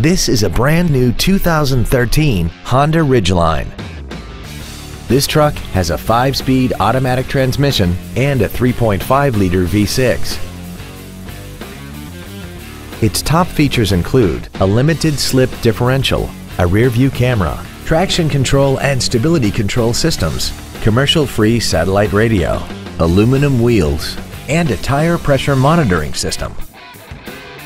This is a brand new 2013 Honda Ridgeline. This truck has a 5-speed automatic transmission and a 3.5-liter V6. Its top features include a limited slip differential, a rear-view camera, traction control and stability control systems, commercial-free satellite radio, aluminum wheels, and a tire pressure monitoring system.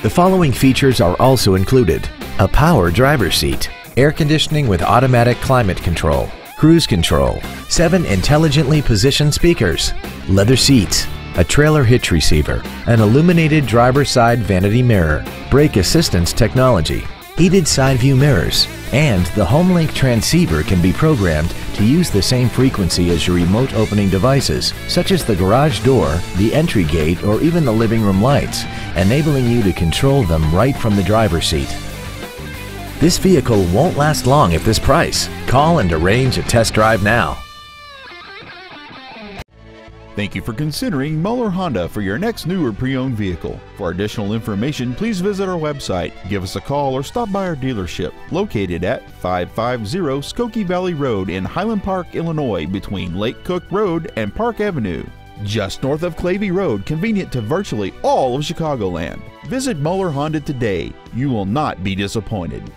The following features are also included: a power driver's seat, air conditioning with automatic climate control, cruise control, 7 intelligently positioned speakers, leather seats, a trailer hitch receiver, an illuminated driver's side vanity mirror, brake assistance technology, heated side view mirrors, and the HomeLink transceiver can be programmed to use the same frequency as your remote opening devices, such as the garage door, the entry gate, or even the living room lights, enabling you to control them right from the driver's seat. This vehicle won't last long at this price. Call and arrange a test drive now. Thank you for considering Muller Honda for your next new or pre-owned vehicle. For additional information, please visit our website, give us a call, or stop by our dealership located at 550 Skokie Valley Road in Highland Park, Illinois, between Lake Cook Road and Park Avenue, just north of Clavey Road, convenient to virtually all of Chicagoland. Visit Muller Honda today. You will not be disappointed.